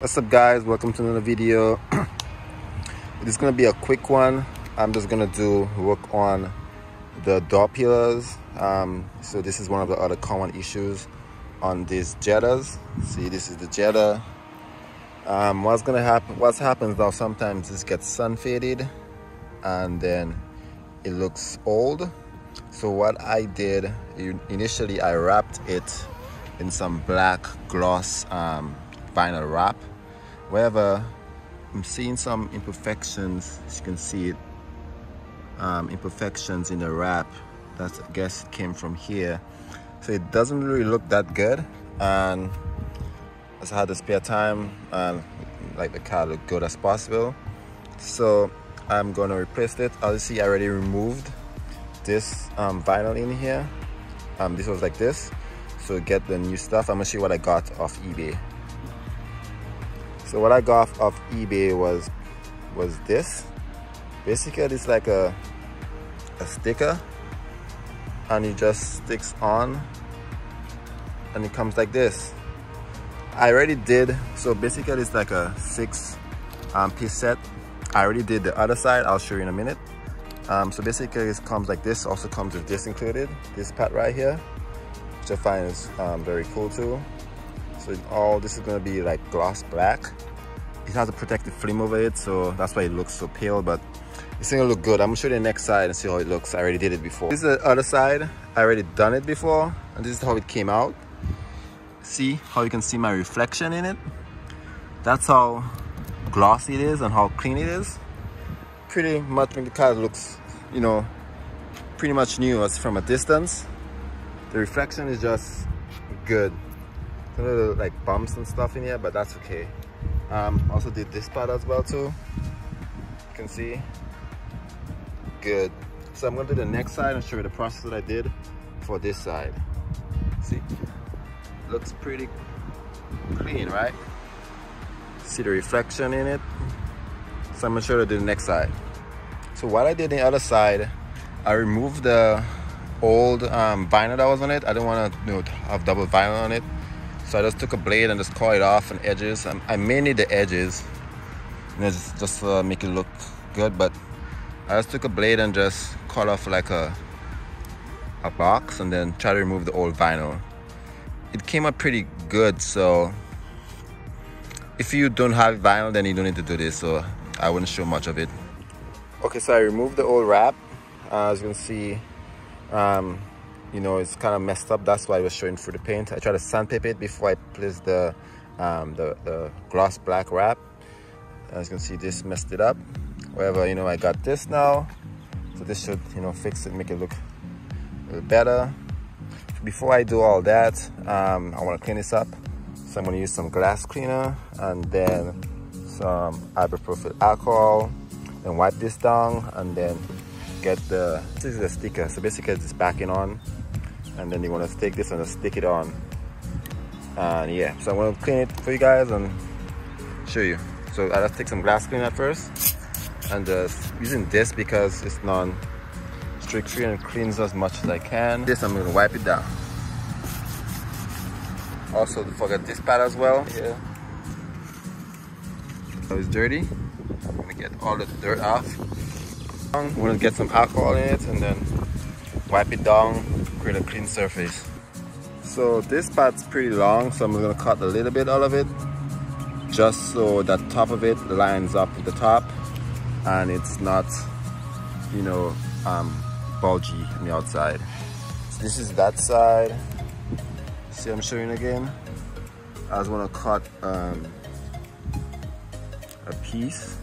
What's up, guys? Welcome to another video. It's gonna be a quick one. I'm just gonna do work on the door pillars. So this is one of the other common issues on these Jettas. See, this is the Jetta. What happens now, sometimes this gets sun faded and then it looks old. So what I did initially, I wrapped it in some black gloss vinyl wrap. However, I'm seeing some imperfections, as you can see it, imperfections in the wrap. That's, I guess, came from here. So it doesn't really look that good. And as I had the spare time, and like the car looked good as possible. So I'm gonna replace it. Obviously, I already removed this vinyl in here. This was like this. So get the new stuff. I'm gonna show you what I got off eBay. So what I got off eBay was this. Basically, it's like a sticker, and it just sticks on, and it comes like this. I already did, so basically it's like a 6-piece set. I already did the other side, I'll show you in a minute. So basically it comes like this, also comes with this included, this part right here, which I find is very cool too. So all this is gonna be like gloss black. It has a protective film over it, so that's why it looks so pale, but it's gonna look good. I'm gonna show you the next side and see how it looks. I already did it before. This is the other side. I already done it before, and this is how it came out. See how you can see my reflection in it? That's how glossy it is and how clean it is. Pretty much when the car looks, you know, pretty much new as from a distance. The reflection is just good. Little like bumps and stuff in here, but that's okay. Also did this part as well too. You can see, good. So I'm gonna do the next side and show you the process that I did for this side. See, looks pretty clean, right? See the reflection in it. So I'm gonna show you the next side. So what I did on the other side, I removed the old vinyl that was on it. I didn't want to, you know, have double vinyl on it. So I just took a blade and just cut it off on edges. I mainly the edges, you know, just make it look good. But I just took a blade and just cut off like a box and then try to remove the old vinyl. It came out pretty good. So if you don't have vinyl, then you don't need to do this. So I wouldn't show much of it. Okay, so I removed the old wrap. As you can see, you know, it's kind of messed up. That's why I was showing through the paint. I tried to sandpaper it before I placed the gloss black wrap. As you can see, this messed it up. However, you know, I got this now, so this should, you know, fix it, make it look a little better. Before I do all that, I want to clean this up, so I'm going to use some glass cleaner and then some ibuprofen alcohol and wipe this down, and then get the, this is a sticker, so basically it's backing on. And then you want to take this and stick it on. And yeah, so I'm going to clean it for you guys and show you. So I just take some glass cleaner at first. And just using this because it's non-streak free and cleans as much as I can. This I'm going to wipe it down. Also, don't forget this pad as well. Yeah. So it's dirty. I'm going to get all the dirt off. I'm going to get some alcohol in it and then wipe it down, create a clean surface. So this part's pretty long, so I'm gonna cut a little bit out of it, just so that top of it lines up with the top, and it's not, you know, bulgy on the outside. So this is that side. See, I'm showing again. I just wanna cut a piece,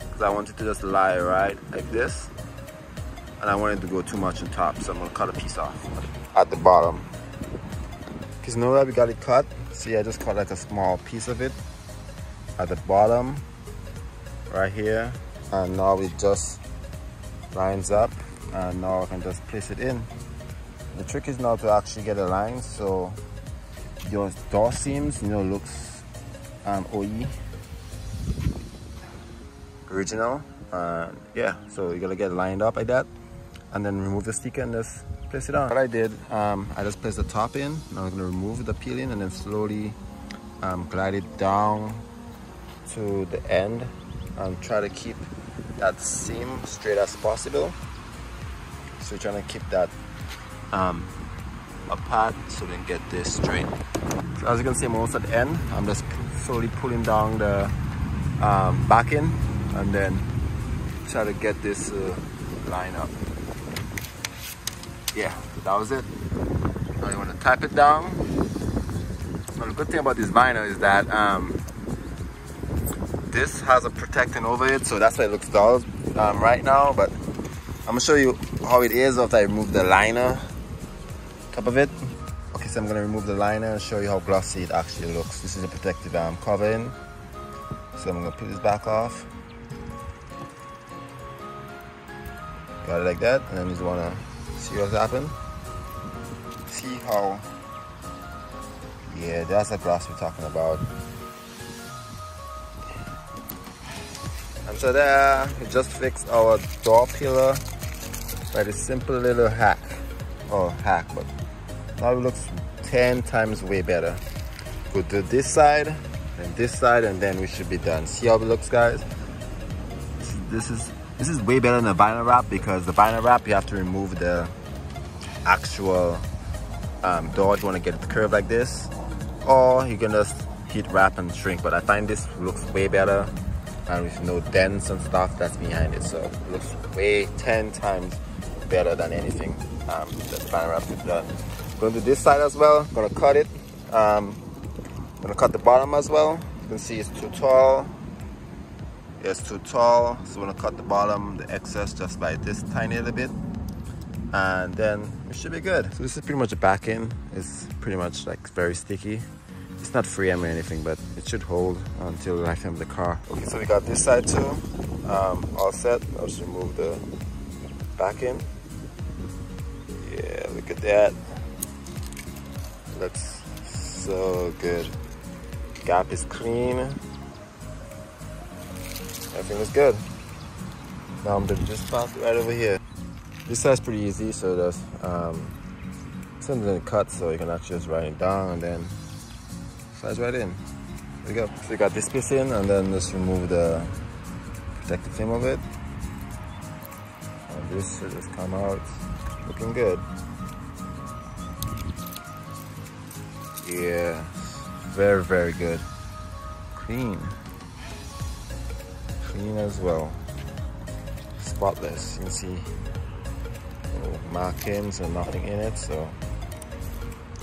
because I want it to just lie right like this. And I wanted to go too much on top, so I'm gonna cut a piece off at the bottom. Because now that we got it cut, see, I just cut like a small piece of it at the bottom, right here. And now it just lines up, and now I can just place it in. The trick is now to actually get a line, so your door seams, you know, looks OE, original. Yeah, so you gotta get lined up like that. And then remove the sticker and just place it on. What I did, I just placed the top in. Now I'm gonna remove the peeling and then slowly glide it down to the end and try to keep that seam straight as possible. So you're trying to keep that apart so we can get this straight. So as you can see, I'm almost at the end. I'm just slowly pulling down the backing and then try to get this line up. Yeah, that was it. Now you want to tap it down. So the good thing about this vinyl is that this has a protecting over it, so that's why it looks dull right now, but I'm gonna show you how it is after I remove the liner top of it. Okay, so I'm gonna remove the liner and show you how glossy it actually looks. This is a protective covering, so I'm gonna put this back off. Got it like that, and then just wanna see what's happened. See how, yeah, that's the gloss we're talking about. And so there, we just fixed our door pillar by the simple little hack. Oh, hack, but now it looks 10 times way better. We'll do this side, and then we should be done. See how it looks, guys? This is way better than the vinyl wrap, because the vinyl wrap, you have to remove the actual door if you want to get it curved like this. Or you can just heat wrap and shrink, but I find this looks way better. And with no dents and stuff that's behind it, so it looks way 10 times better than anything that vinyl wrap has done. Going to this side as well. Gonna cut it. Gonna cut the bottom as well. You can see it's too tall. It's too tall, so we're gonna cut the bottom, the excess, just by this tiny little bit, and then it should be good. So this is pretty much the back end. It's pretty much like very sticky. It's not free-arm or anything, but it should hold until the lifetime of the car. Okay, so we got this side too, all set. I'll just remove the back end. Yeah, look at that. Looks so good. Gap is clean. Everything is good. Now I'm gonna just pass it right over here. This side's pretty easy, so there's something to cut, so you can actually just write it down and then slides right in. There we go. So we got this piece in, and then just remove the protective film of it. And this should just come out looking good. Yeah, very, very good. Clean. Clean as well. Spotless. You can see no markings or nothing in it, so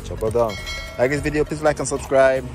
chop it down. Like this video, please like and subscribe.